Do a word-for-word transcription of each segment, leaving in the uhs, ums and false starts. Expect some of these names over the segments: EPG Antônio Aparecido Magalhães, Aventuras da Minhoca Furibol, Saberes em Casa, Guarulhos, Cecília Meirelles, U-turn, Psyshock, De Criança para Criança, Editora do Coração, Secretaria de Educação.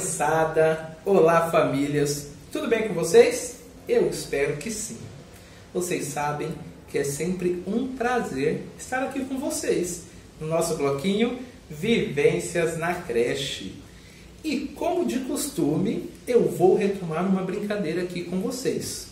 criançada! Olá, famílias! Tudo bem com vocês? Eu espero que sim! Vocês sabem que é sempre um prazer estar aqui com vocês no nosso bloquinho Vivências na Creche. E como de costume, eu vou retomar uma brincadeira aqui com vocês,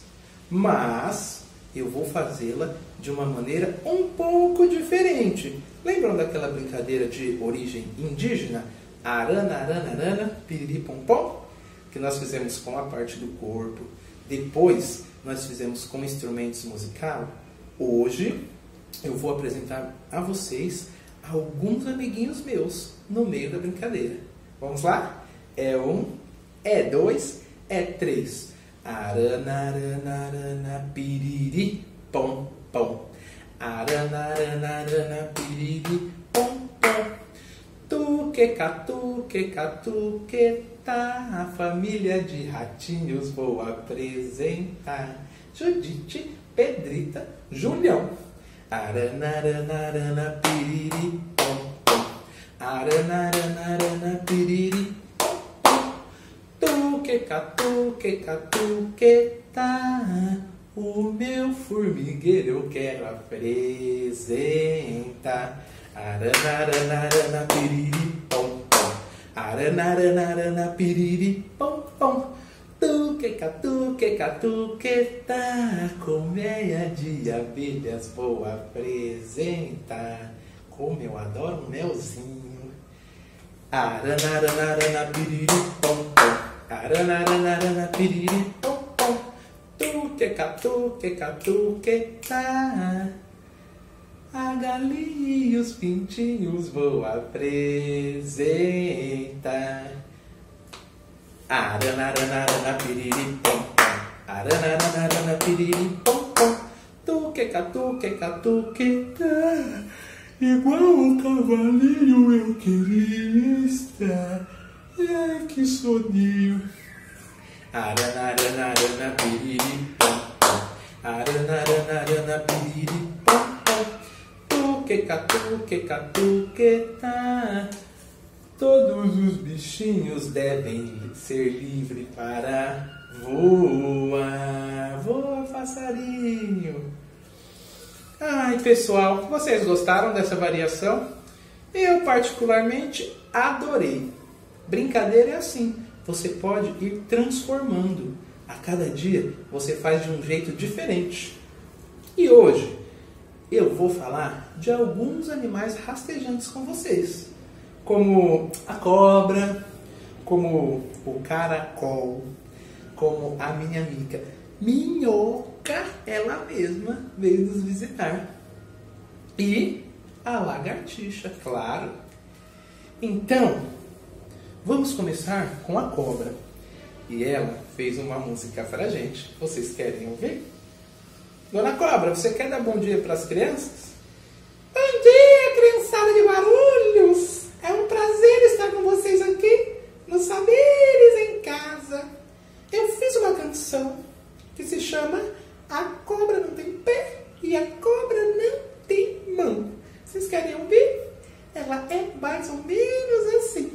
mas eu vou fazê-la de uma maneira um pouco diferente. Lembram daquela brincadeira de origem indígena? Arana, arana, arana, piriri, pompom? Que nós fizemos com a parte do corpo. Depois, nós fizemos com instrumentos musical. Hoje, eu vou apresentar a vocês alguns amiguinhos meus no meio da brincadeira. Vamos lá? É um, é dois, é três. Arana, arana, arana, piriri, pom, pom. Arana, arana, arana, piriri, pom, pom. Tu que catu, que catu, que tá. A família de ratinhos vou apresentar. Judite, Pedrita, Julião. Arana, arana, arana, piriri, pom, pom. Arana, arana, arana, piriri, pom, pom. Tu que catu, que catu, que tá. O meu formigueiro eu quero apresentar. Arana, arana, arana, piriri, pom, pom. Arana, arana, arana, piriri, pom, pom. Tu que catu, que catu, que tá. Colmeia de abelhas vou apresentar. Como eu adoro um melzinho. Arana, arana, arana, piriri, pom, pom. Arana, arana, arana, piriri, pom, pom. Tu que catu, que catu, que tá. A galinha e os pintinhos vou apresentar. Arana, arana, arana, piriri, pom, pom. Arana, arana, arana, piriri, pom, pom. Tu que catu, que catu, que tá. Igual o cavalinho eu queria estar. Ai, que soninho. Arana, arana, arana, piriri, pom, pom. Arana, arana, arana, piriri, pom, pom. Tu que catu, que catu, que tá. Todos os bichinhos devem ser livres para voar. Voa, passarinho! Ai, pessoal, vocês gostaram dessa variação? Eu, particularmente, adorei. Brincadeira é assim. Você pode ir transformando. A cada dia, você faz de um jeito diferente. E hoje, eu vou falar de alguns animais rastejantes com vocês. Como a cobra, como o caracol, como a minha amiga minhoca, ela mesma veio nos visitar. E a lagartixa, claro. Então, vamos começar com a cobra. E ela fez uma música pra gente. Vocês querem ouvir? Dona Cobra, você quer dar bom dia pras crianças? Bom dia, criançada de Guarulhos! É um prazer estar com vocês aqui no Saberes em Casa. Eu fiz uma canção que se chama A Cobra Não Tem Pé e a Cobra Não Tem Mão. Vocês querem ouvir? Ela é mais ou menos assim.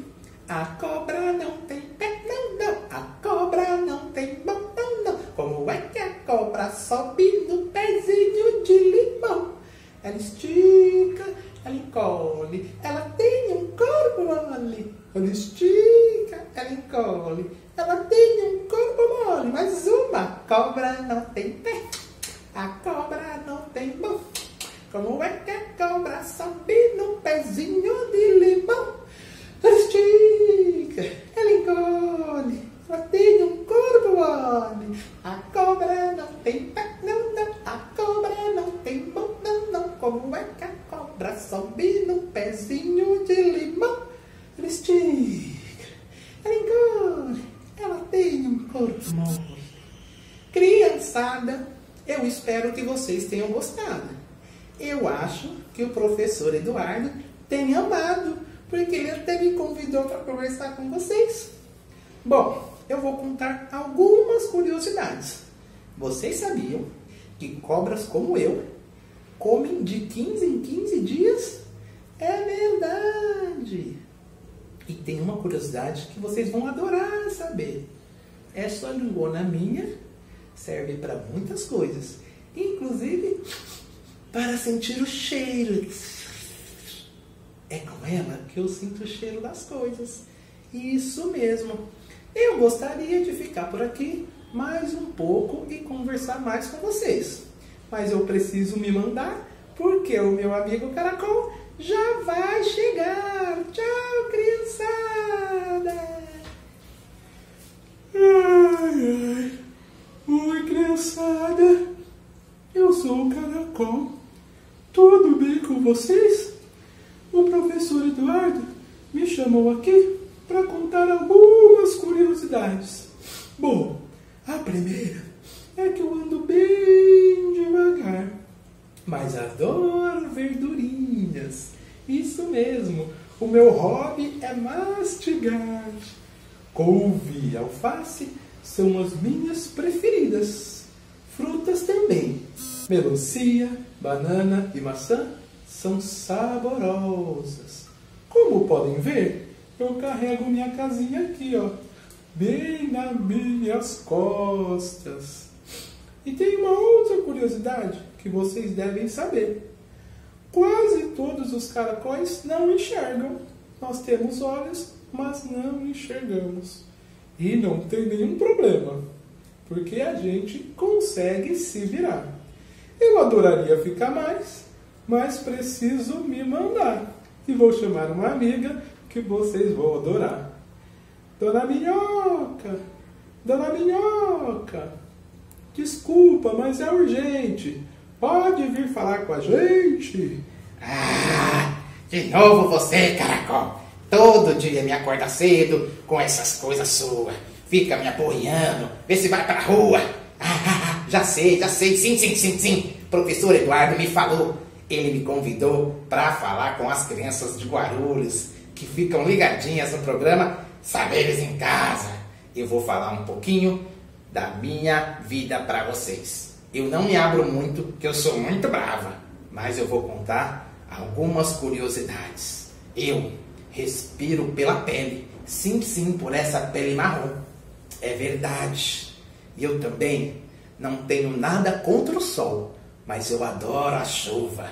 A cobra não tem pé, não, não. A cobra não tem mão, não, não. Como é que a cobra sobe no pezinho de limão? Ela estica, ela encolhe, ela tem um corpo mole. Ela estica, ela encolhe, ela tem um corpo mole. Mais uma, cobra não tem pé, a cobra não tem mão. Como é que a cobra sobe no pezinho de limão? Ela estica, ela encolhe, ela tem um corpo mole. A cobra não tem pé, não, não, a cobra não tem mão, não, não. Como é que a cobra sobe no pezinho de limão? Ela estica, ela encolhe, ela tem um corpo mole. Criançada, eu espero que vocês tenham gostado. Eu acho que o professor Eduardo tem amado, porque ele até me convidou para conversar com vocês. Bom, eu vou contar algumas curiosidades. Vocês sabiam que cobras como eu comem de quinze em quinze dias? É verdade! E tem uma curiosidade que vocês vão adorar saber. Essa lingona minha serve para muitas coisas, inclusive para sentir o cheiro. É com ela que eu sinto o cheiro das coisas. Isso mesmo. Eu gostaria de ficar por aqui mais um pouco e conversar mais com vocês. Mas eu preciso me mandar, porque o meu amigo Caracol já vai chegar. Tchau, criançada! Ai, ai. Oi, criançada! Eu sou o Caracol. Tudo bem com vocês? O professor Eduardo me chamou aqui para contar algumas curiosidades. Bom, a primeira é que eu ando bem devagar, mas adoro verdurinhas. Isso mesmo, o meu hobby é mastigar. Couve e alface são as minhas preferidas. Frutas também. Melancia, banana e maçã são saborosas. Como podem ver, eu carrego minha casinha aqui, ó, bem nas minhas costas. E tem uma outra curiosidade que vocês devem saber. Quase todos os caracóis não enxergam. Nós temos olhos, mas não enxergamos. E não tem nenhum problema, porque a gente consegue se virar. Eu adoraria ficar mais, mas preciso me mandar. E vou chamar uma amiga que vocês vão adorar. Dona Minhoca! Dona Minhoca! Desculpa, mas é urgente. Pode vir falar com a gente? Ah, de novo você, Caracol. Todo dia me acorda cedo com essas coisas suas. Fica me aporreando. Vê se vai pra rua. Ah, já sei, já sei. Sim, sim, sim, sim. Professor Eduardo me falou. Ele me convidou pra falar com as crianças de Guarulhos, que ficam ligadinhas no programa Saberes em Casa. Eu vou falar um pouquinho da minha vida para vocês. Eu não me abro muito, porque eu sou muito brava, mas eu vou contar algumas curiosidades. Eu respiro pela pele, sim, sim, por essa pele marrom. É verdade. E eu também não tenho nada contra o sol, mas eu adoro a chuva.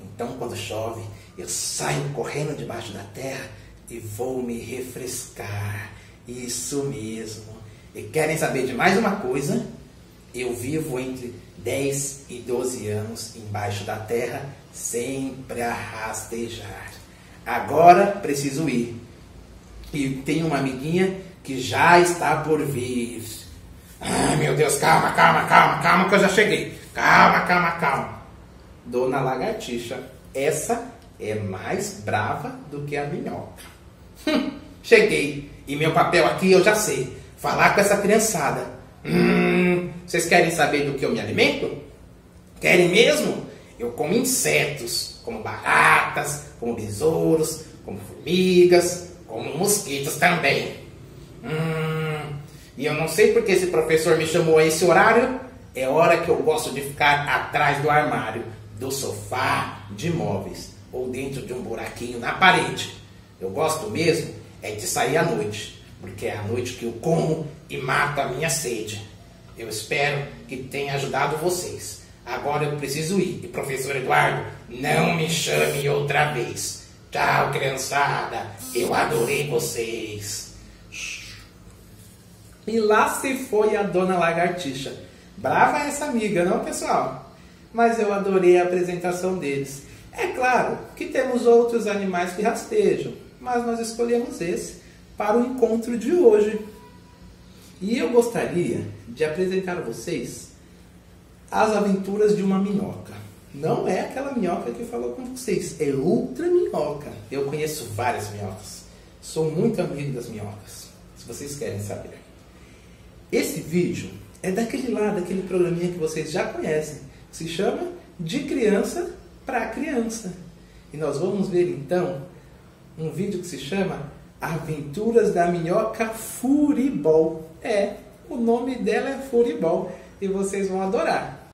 Então, quando chove, eu saio correndo debaixo da terra e vou me refrescar. Isso mesmo. E querem saber de mais uma coisa? Eu vivo entre dez e doze anos embaixo da terra, sempre a rastejar. Agora preciso ir. E tem uma amiguinha que já está por vir. Ai, meu Deus, calma, calma, calma, calma, que eu já cheguei. Calma, calma, calma. Dona Lagartixa, essa é mais brava do que a minhoca. Hum, cheguei. E meu papel aqui eu já sei. Falar com essa criançada. Hum, vocês querem saber do que eu me alimento? Querem mesmo? Eu como insetos, como baratas, como besouros, como formigas, como mosquitos também. Hum, e eu não sei porque esse professor me chamou a esse horário. É hora que eu gosto de ficar atrás do armário, do sofá, de móveis, ou dentro de um buraquinho na parede. Eu gosto mesmo é de sair à noite, porque é a noite que eu como e mato a minha sede. Eu espero que tenha ajudado vocês. Agora eu preciso ir. E professor Eduardo, não me chame outra vez. Tchau, criançada. Eu adorei vocês. E lá se foi a dona Lagartixa. Brava essa amiga, não, pessoal? Mas eu adorei a apresentação deles. É claro que temos outros animais que rastejam, mas nós escolhemos esse para o encontro de hoje. E eu gostaria de apresentar a vocês as aventuras de uma minhoca. Não é aquela minhoca que falou com vocês, é outra minhoca. Eu conheço várias minhocas, sou muito amigo das minhocas, se vocês querem saber. Esse vídeo é daquele lá, daquele programinha que vocês já conhecem, se chama De Criança para Criança. E nós vamos ver então um vídeo que se chama Aventuras da Minhoca Furibol. É, o nome dela é Furibol e vocês vão adorar.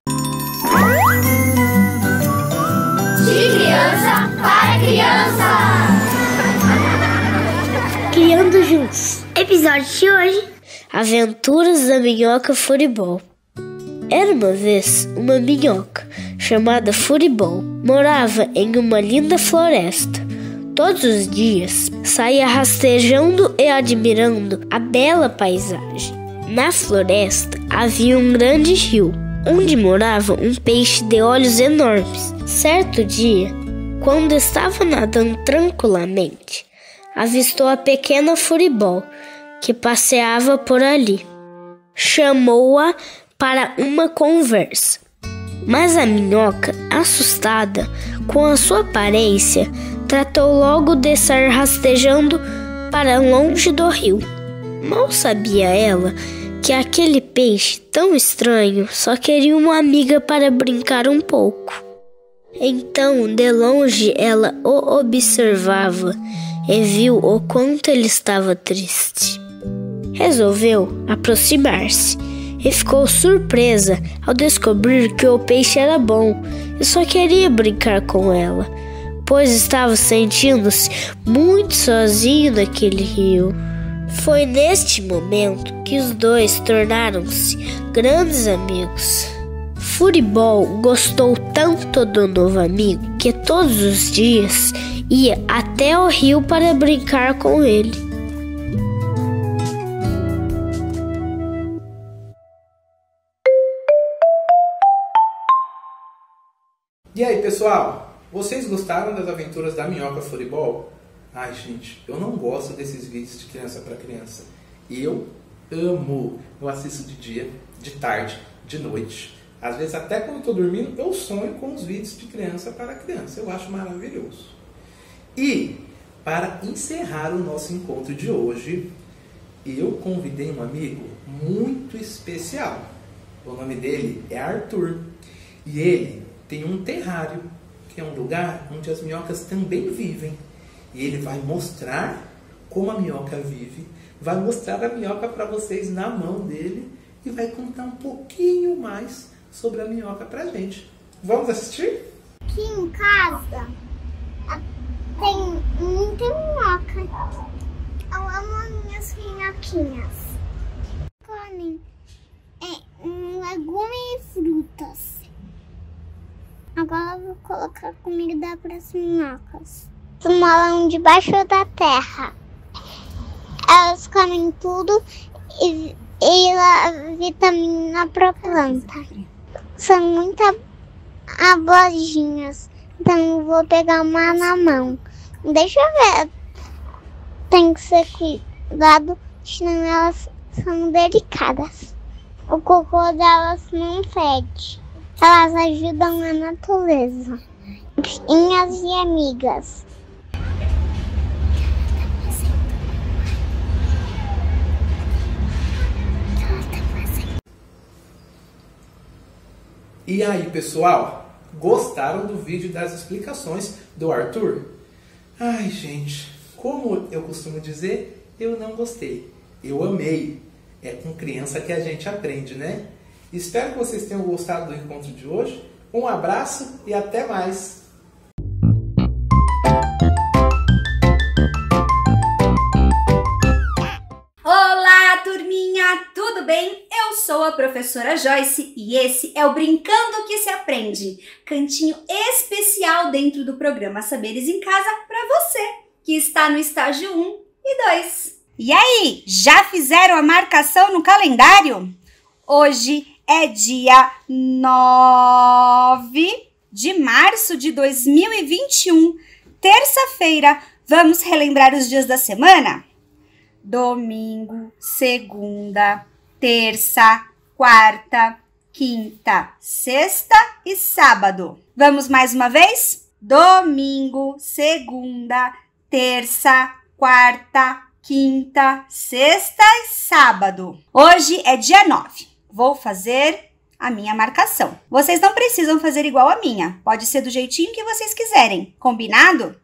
De criança para criança. juntos. Episódio de hoje: Aventuras da Minhoca Furibol. Era uma vez uma minhoca chamada Furibol. Morava em uma linda floresta. Todos os dias saía rastejando e admirando a bela paisagem. Na floresta havia um grande rio, onde morava um peixe de olhos enormes. Certo dia, quando estava nadando tranquilamente, avistou a pequena Furibol, que passeava por ali. Chamou-a para uma conversa. Mas a minhoca, assustada com a sua aparência, tratou logo de sair rastejando para longe do rio. Mal sabia ela que aquele peixe tão estranho só queria uma amiga para brincar um pouco. Então, de longe, ela o observava e viu o quanto ele estava triste. Resolveu aproximar-se e ficou surpresa ao descobrir que o peixe era bom e só queria brincar com ela, pois estava sentindo-se muito sozinho naquele rio. Foi neste momento que os dois tornaram-se grandes amigos. Furibol gostou tanto do novo amigo que todos os dias ia até o rio para brincar com ele. E aí, pessoal? Vocês gostaram das aventuras da Minhoca Furibol? Ai, gente, eu não gosto desses vídeos de criança para criança. Eu amo. Eu assisto de dia, de tarde, de noite. Às vezes, até quando eu tô dormindo, eu sonho com os vídeos de criança para criança. Eu acho maravilhoso. E, para encerrar o nosso encontro de hoje, eu convidei um amigo muito especial. O nome dele é Arthur. E ele tem um terrário, que é um lugar onde as minhocas também vivem. E ele vai mostrar como a minhoca vive, vai mostrar a minhoca para vocês na mão dele e vai contar um pouquinho mais sobre a minhoca para a gente. Vamos assistir? Aqui em casa tem muita minhoca. Eu amo minhas minhoquinhas. Comem é, legumes e frutas. Agora eu vou colocar comida para as minhocas. Moram debaixo da terra. Elas comem tudo e, e a vitamina para planta. São muito abojinhas, então eu vou pegar uma na mão. Deixa eu ver. Tem que ser cuidado, senão elas são delicadas. O cocô delas não fede. Elas ajudam a natureza. Minhas e amigas. E aí, pessoal? Gostaram do vídeo das explicações do Arthur? Ai, gente, como eu costumo dizer, eu não gostei. Eu amei. É com criança que a gente aprende, né? Espero que vocês tenham gostado do encontro de hoje. Um abraço e até mais! Tudo bem? Eu sou a professora Joyce e esse é o Brincando que se Aprende, cantinho especial dentro do programa Saberes em Casa para você, que está no estágio um e dois. E aí, já fizeram a marcação no calendário? Hoje é dia nove de março de dois mil e vinte e um, terça-feira. Vamos relembrar os dias da semana? Domingo, segunda, terça, quarta, quinta, sexta e sábado. Vamos mais uma vez? Domingo, segunda, terça, quarta, quinta, sexta e sábado. Hoje é dia nove. Vou fazer a minha marcação. Vocês não precisam fazer igual a minha. Pode ser do jeitinho que vocês quiserem. Combinado?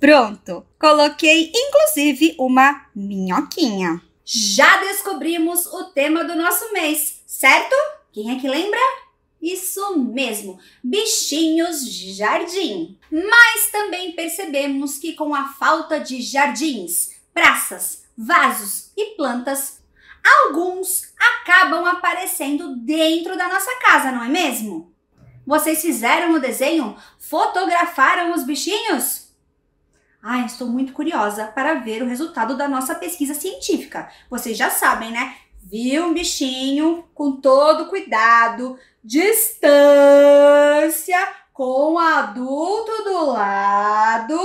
Pronto, coloquei inclusive uma minhoquinha. Já descobrimos o tema do nosso mês, certo? Quem é que lembra? Isso mesmo, bichinhos de jardim. Mas também percebemos que com a falta de jardins, praças, vasos e plantas, alguns acabam aparecendo dentro da nossa casa, não é mesmo? Vocês fizeram o desenho? Fotografaram os bichinhos? Ah, estou muito curiosa para ver o resultado da nossa pesquisa científica. Vocês já sabem, né? Viu um bichinho com todo cuidado, distância, com o adulto do lado,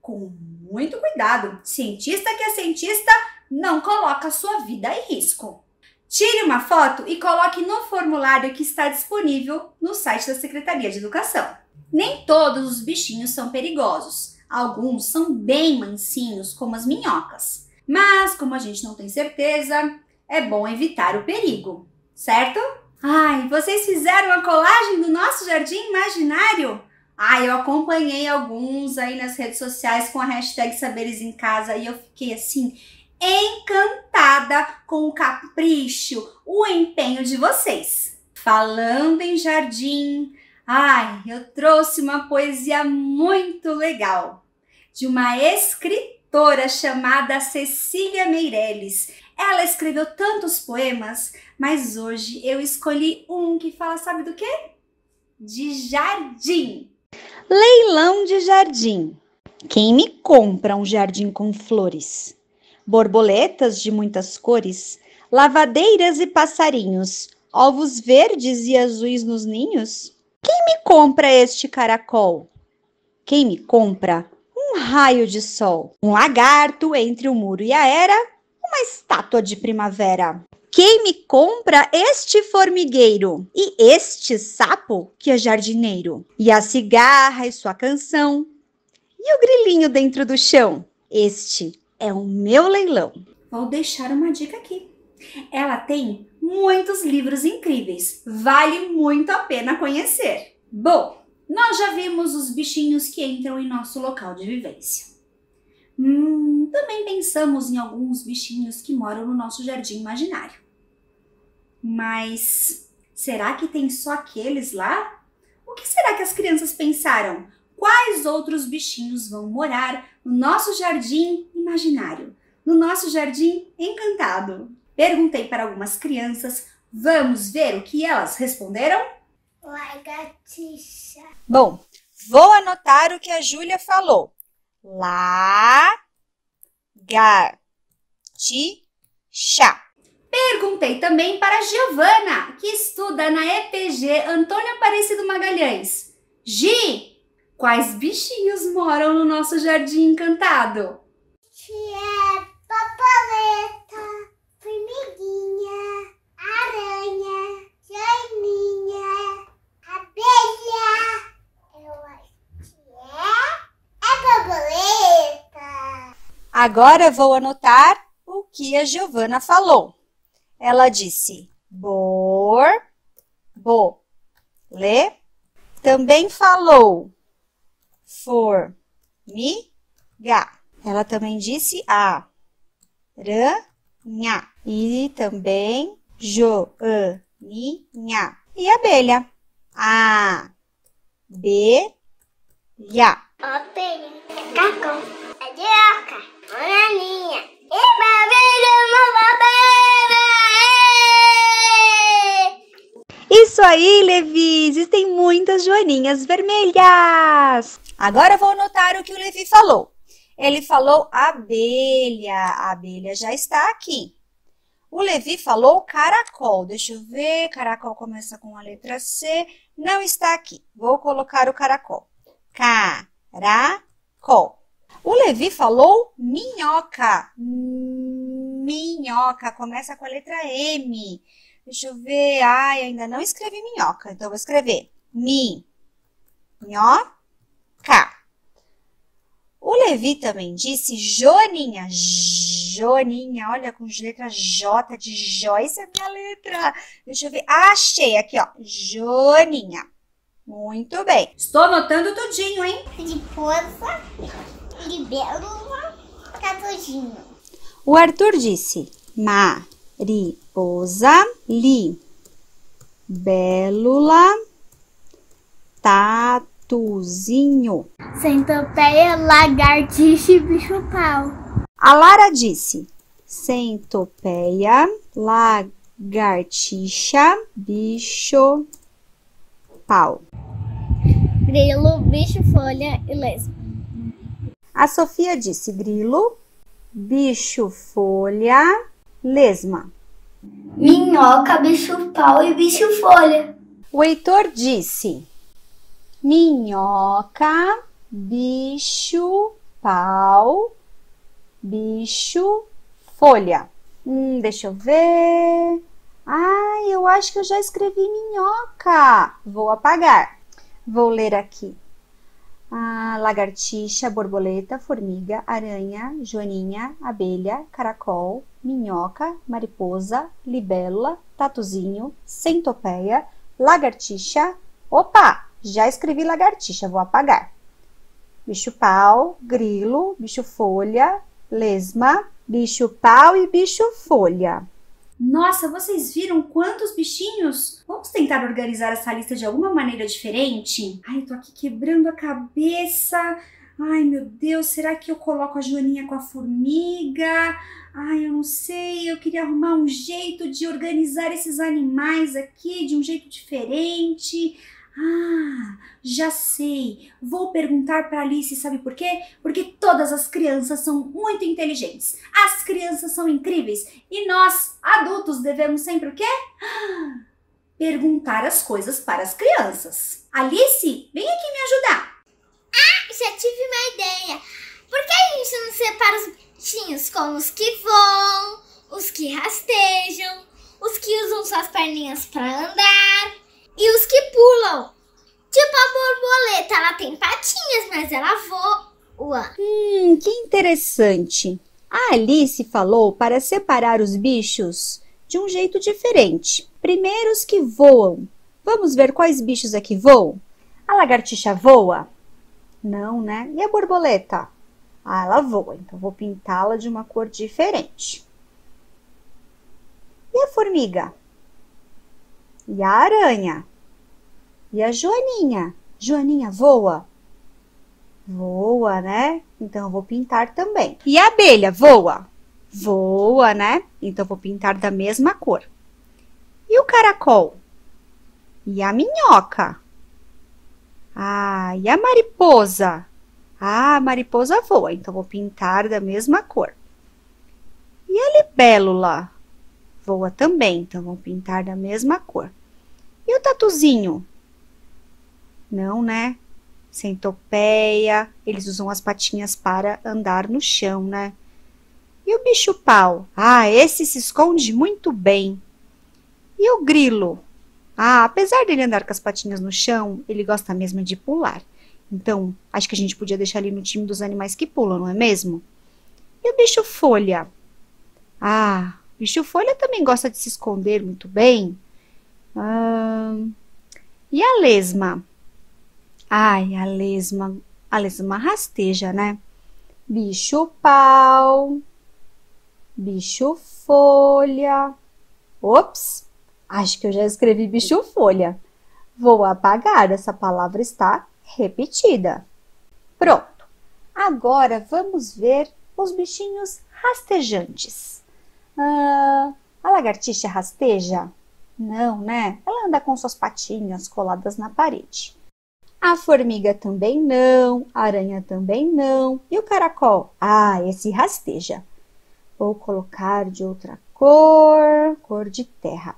com muito cuidado. Cientista que é cientista não coloca sua vida em risco. Tire uma foto e coloque no formulário que está disponível no site da Secretaria de Educação. Nem todos os bichinhos são perigosos. Alguns são bem mansinhos, como as minhocas. Mas, como a gente não tem certeza, é bom evitar o perigo, certo? Ai, vocês fizeram a colagem do nosso jardim imaginário? Ai, eu acompanhei alguns aí nas redes sociais com a hashtag Saberes em Casa e eu fiquei assim, encantada com o capricho, o empenho de vocês. Falando em jardim... Ai, eu trouxe uma poesia muito legal, de uma escritora chamada Cecília Meirelles. Ela escreveu tantos poemas, mas hoje eu escolhi um que fala, sabe do quê? De jardim. Leilão de jardim. Quem me compra um jardim com flores? Borboletas de muitas cores, lavadeiras e passarinhos, ovos verdes e azuis nos ninhos? Quem me compra este caracol? Quem me compra um raio de sol? Um lagarto entre o muro e a era? Uma estátua de primavera? Quem me compra este formigueiro? E este sapo que é jardineiro? E a cigarra e sua canção? E o grilinho dentro do chão? Este é o meu leilão. Vou deixar uma dica aqui. Ela tem muitos livros incríveis, vale muito a pena conhecer. Bom, nós já vimos os bichinhos que entram em nosso local de vivência. Hum, também pensamos em alguns bichinhos que moram no nosso jardim imaginário. Mas será que tem só aqueles lá? O que será que as crianças pensaram? Quais outros bichinhos vão morar no nosso jardim imaginário? No nosso jardim encantado? Perguntei para algumas crianças, vamos ver o que elas responderam? Lagartixa. Bom, vou anotar o que a Júlia falou. Lagartixa. Perguntei também para a Giovana, que estuda na E P G Antônio Aparecido Magalhães. Gi, quais bichinhos moram no nosso jardim encantado? Que é borboleta. Formiguinha, aranha, joaninha, abelha, eu acho que é, é borboleta. Agora vou anotar o que a Giovana falou. Ela disse bor-bo-le, também falou formiga. Ela também disse a aranha. Nha. E também joaninha. E abelha. A B ya. Abelha, cacau, mandioca, bananinha. E babelha, isso aí, Levi! Existem muitas joaninhas vermelhas. Agora vou anotar o que o Levi falou. Ele falou abelha, a abelha já está aqui. O Levi falou caracol, deixa eu ver, caracol começa com a letra C, não está aqui. Vou colocar o caracol, caracol. O Levi falou minhoca, minhoca, começa com a letra M. Deixa eu ver, ai, ainda não escrevi minhoca, então vou escrever mi-nho-ca. O Levi também disse joaninha, joaninha, olha, com letra J de Jó, essa é a minha letra. Deixa eu ver, achei aqui, ó, joaninha. Muito bem. Estou anotando tudinho, hein? Mariposa, libélula, catuzinho. O Arthur disse mariposa, li, bélula, tatuzinho. Centopeia, lagartixa e bicho-pau. A Lara disse centopeia, lagartixa, bicho-pau. Grilo, bicho-folha e lesma. A Sofia disse grilo, bicho-folha, lesma. Minhoca, bicho-pau e bicho-folha. O Heitor disse minhoca, bicho-pau, bicho-folha. Hum, deixa eu ver. Ah, eu acho que eu já escrevi minhoca. Vou apagar. Vou ler aqui. Ah, lagartixa, borboleta, formiga, aranha, joaninha, abelha, caracol, minhoca, mariposa, libélula, tatuzinho, centopeia, lagartixa. Opa, já escrevi lagartixa, vou apagar. Bicho-pau, grilo, bicho-folha, lesma, bicho-pau e bicho-folha. Nossa, vocês viram quantos bichinhos? Vamos tentar organizar essa lista de alguma maneira diferente? Ai, tô aqui quebrando a cabeça. Ai, meu Deus, será que eu coloco a Joaninha com a formiga? Ai, eu não sei, eu queria arrumar um jeito de organizar esses animais aqui de um jeito diferente. Ah, já sei. Vou perguntar para Alice, sabe por quê? Porque todas as crianças são muito inteligentes. As crianças são incríveis. E nós, adultos, devemos sempre o quê? Ah, perguntar as coisas para as crianças. Alice, vem aqui me ajudar. Ah, já tive uma ideia. Por que a gente não separa os bichinhos como os que voam, os que rastejam, os que usam suas perninhas para andar? E os que pulam. Tipo a borboleta, ela tem patinhas, mas ela voa. Hum, que interessante. A Alice falou para separar os bichos de um jeito diferente. Primeiro os que voam. Vamos ver quais bichos aqui voam? A lagartixa voa? Não, né? E a borboleta? Ah, ela voa. Então, vou pintá-la de uma cor diferente. E a formiga? E a aranha? E a joaninha? Joaninha voa? Voa, né? Então eu vou pintar também. E a abelha voa? Voa, né? Então eu vou pintar da mesma cor. E o caracol? E a minhoca? Ah, e a mariposa? Ah, a mariposa voa. Então eu vou pintar da mesma cor. E a libélula? Voa também, então vão pintar da mesma cor. E o tatuzinho? Não, né? Centopeia, eles usam as patinhas para andar no chão, né? E o bicho-pau? Ah, esse se esconde muito bem. E o grilo? Ah, apesar dele andar com as patinhas no chão, ele gosta mesmo de pular. Então, acho que a gente podia deixar ele no time dos animais que pulam, não é mesmo? E o bicho-folha? Ah... Bicho-folha também gosta de se esconder muito bem. Ah, e a lesma? Ai, a lesma, a lesma rasteja, né? Bicho-pau, bicho-folha. Ops, acho que eu já escrevi bicho-folha. Vou apagar, essa palavra está repetida. Pronto, agora vamos ver os bichinhos rastejantes. Ah, a lagartixa rasteja? Não, né? Ela anda com suas patinhas coladas na parede. A formiga também não, a aranha também não. E o caracol? Ah, esse rasteja. Vou colocar de outra cor, cor de terra.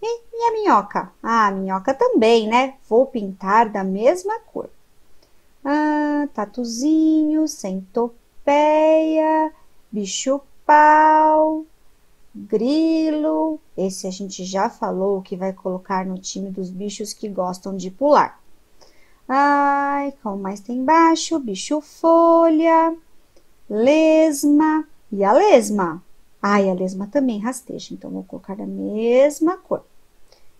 E, e a minhoca? Ah, a minhoca também, né? Vou pintar da mesma cor. Ah, tatuzinho, centopeia, bicho-pau... Grilo, esse a gente já falou que vai colocar no time dos bichos que gostam de pular. Ai, qual mais tem embaixo? Bicho-folha, lesma e a lesma. Ai, a lesma também rasteja, então vou colocar a mesma cor.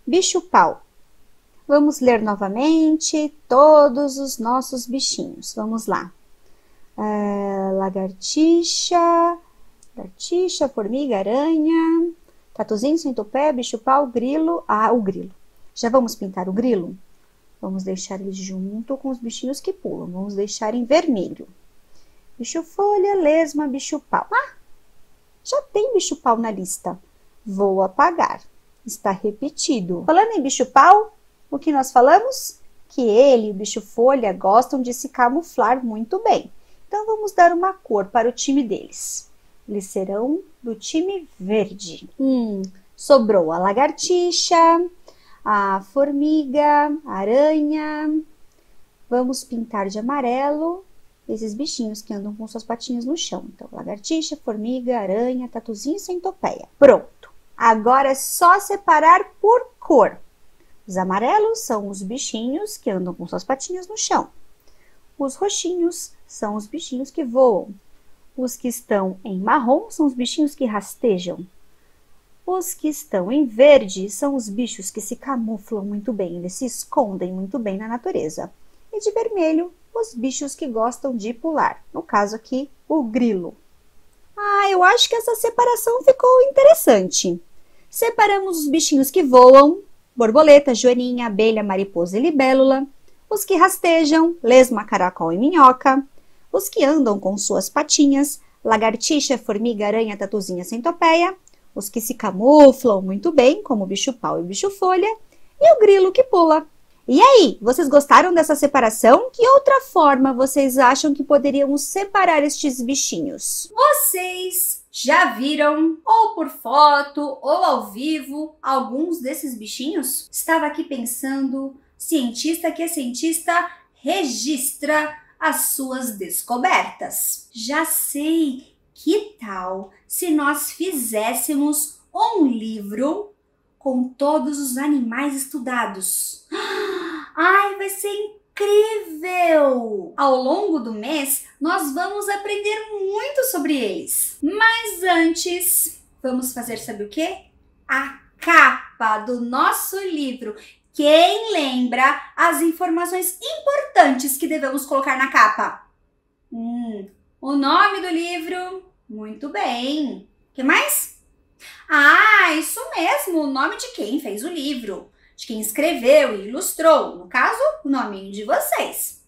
Bicho-pau. Vamos ler novamente todos os nossos bichinhos. Vamos lá. É, lagartixa... Lagartixa, formiga, aranha, tatuzinho, centopeia, bicho-pau, grilo, ah, o grilo, Já vamos pintar o grilo? Vamos deixar ele junto com os bichinhos que pulam. Vamos deixar em vermelho. Bicho folha, lesma, bicho pau. Ah! Já tem bicho pau na lista. Vou apagar. Está repetido. Falando em bicho pau, o que nós falamos? Que ele e o bicho folha gostam de se camuflar muito bem. Então vamos dar uma cor para o time deles. Eles serão do time verde. Hum, sobrou a lagartixa, a formiga, a aranha. Vamos pintar de amarelo esses bichinhos que andam com suas patinhas no chão. Então, lagartixa, formiga, aranha, tatuzinho e centopeia. Pronto! Agora é só separar por cor. Os amarelos são os bichinhos que andam com suas patinhas no chão. Os roxinhos são os bichinhos que voam. Os que estão em marrom são os bichinhos que rastejam. Os que estão em verde são os bichos que se camuflam muito bem, eles se escondem muito bem na natureza. E de vermelho, os bichos que gostam de pular, no caso aqui, o grilo. Ah, eu acho que essa separação ficou interessante. Separamos os bichinhos que voam, borboleta, joaninha, abelha, mariposa e libélula. Os que rastejam, lesma, caracol e minhoca. Os que andam com suas patinhas, lagartixa, formiga, aranha, tatuzinha, centopeia. Os que se camuflam muito bem, como o bicho pau e o bicho folha. E o grilo que pula. E aí, vocês gostaram dessa separação? Que outra forma vocês acham que poderíamos separar estes bichinhos? Vocês já viram, ou por foto, ou ao vivo, alguns desses bichinhos? Estava aqui pensando, cientista que é cientista registra as suas descobertas. Já sei, que tal se nós fizéssemos um livro com todos os animais estudados? Ai, vai ser incrível! Ao longo do mês, nós vamos aprender muito sobre eles. Mas antes, vamos fazer sabe o quê? A capa do nosso livro. Quem lembra as informações importantes que devemos colocar na capa? Hum, o nome do livro? Muito bem. O que mais? Ah, isso mesmo, o nome de quem fez o livro, de quem escreveu e ilustrou, no caso, o nominho de vocês.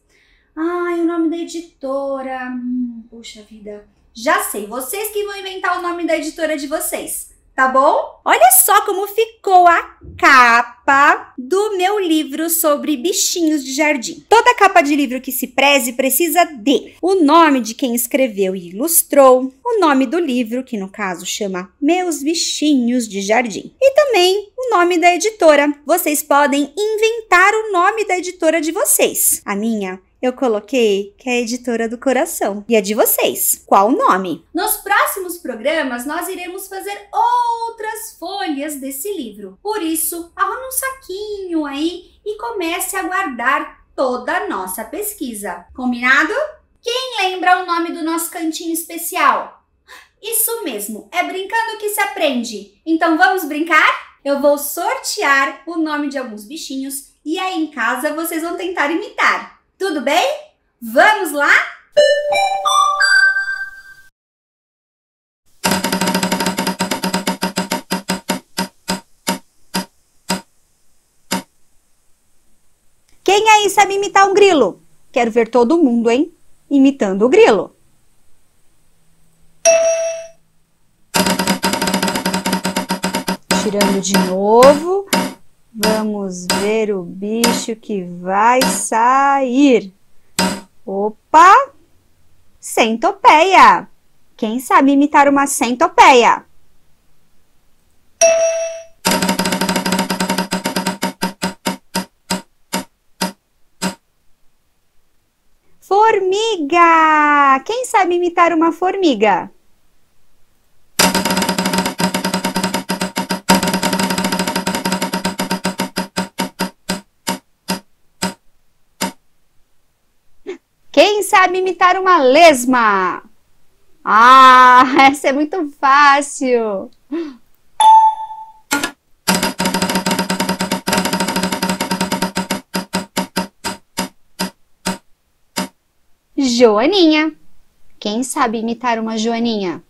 Ah, e o nome da editora? Hum, puxa vida, já sei, vocês que vão inventar o nome da editora de vocês. Tá bom? Olha só como ficou a capa do meu livro sobre bichinhos de jardim. Toda capa de livro que se preze precisa de o nome de quem escreveu e ilustrou, o nome do livro, que no caso chama Meus Bichinhos de Jardim, e também o nome da editora. Vocês podem inventar o nome da editora de vocês. A minha eu coloquei que é a Editora do Coração. E a de vocês? Qual o nome? Nos próximos programas, nós iremos fazer outras folhas desse livro. Por isso, arrume um saquinho aí e comece a guardar toda a nossa pesquisa. Combinado? Quem lembra o nome do nosso cantinho especial? Isso mesmo, é brincando que se aprende. Então vamos brincar? Eu vou sortear o nome de alguns bichinhos e aí em casa vocês vão tentar imitar. Tudo bem? Vamos lá? Quem aí sabe imitar um grilo? Quero ver todo mundo, hein? Imitando o grilo. Tirando de novo. Vamos ver o bicho que vai sair. Opa! Centopeia! Quem sabe imitar uma centopeia? Formiga! Quem sabe imitar uma formiga? Quem sabe imitar uma lesma? Ah, essa é muito fácil! Joaninha. Quem sabe imitar uma joaninha?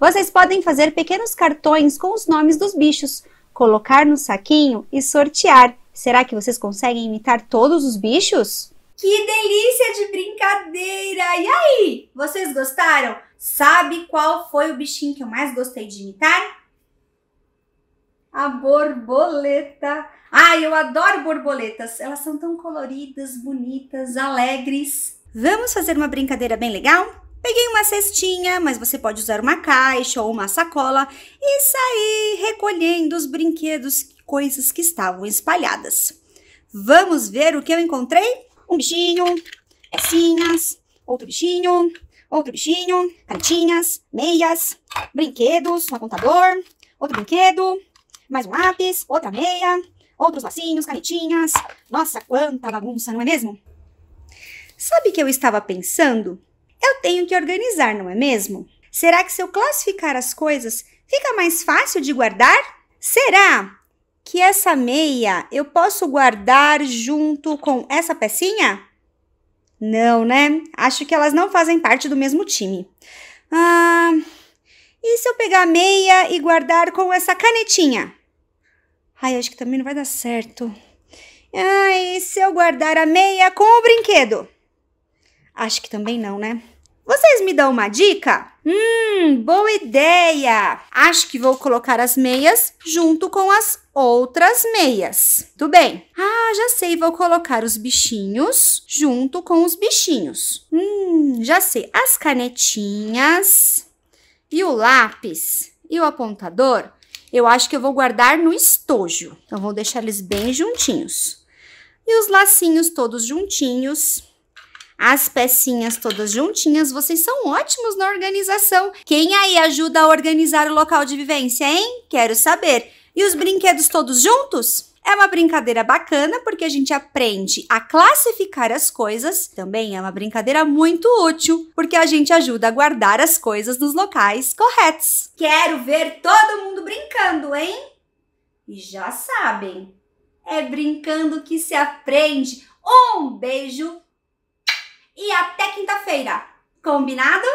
Vocês podem fazer pequenos cartões com os nomes dos bichos. colocar no saquinho e sortear. Será que vocês conseguem imitar todos os bichos? Que delícia de brincadeira! E aí, vocês gostaram? Sabe qual foi o bichinho que eu mais gostei de imitar? A borboleta. Ah, eu adoro borboletas. Elas são tão coloridas, bonitas, alegres. Vamos fazer uma brincadeira bem legal? Peguei uma cestinha, mas você pode usar uma caixa ou uma sacola e sair recolhendo os brinquedos, coisas que estavam espalhadas. Vamos ver o que eu encontrei? Um bichinho, pecinhas, outro bichinho, outro bichinho, canetinhas, meias, brinquedos, um apontador, outro brinquedo, mais um lápis, outra meia, outros lacinhos, canetinhas. Nossa, quanta bagunça, não é mesmo? Sabe o que eu estava pensando? Eu tenho que organizar, não é mesmo? Será que se eu classificar as coisas, fica mais fácil de guardar? Será que essa meia eu posso guardar junto com essa pecinha? Não, né? Acho que elas não fazem parte do mesmo time. Ah, e se eu pegar a meia e guardar com essa canetinha? Ai, acho que também não vai dar certo. Ah, e se eu guardar a meia com o brinquedo? Acho que também não, né? Vocês me dão uma dica? Hum, boa ideia! Acho que vou colocar as meias junto com as outras meias. Tudo bem. Ah, já sei, vou colocar os bichinhos junto com os bichinhos. Hum, já sei. As canetinhas e o lápis e o apontador, eu acho que eu vou guardar no estojo. Então, vou deixar eles bem juntinhos. E os lacinhos todos juntinhos. As pecinhas todas juntinhas, vocês são ótimos na organização. Quem aí ajuda a organizar o local de vivência, hein? Quero saber. E os brinquedos todos juntos? É uma brincadeira bacana porque a gente aprende a classificar as coisas. Também é uma brincadeira muito útil porque a gente ajuda a guardar as coisas nos locais corretos. Quero ver todo mundo brincando, hein? E já sabem, é brincando que se aprende. Um beijo! E até quinta-feira, combinado?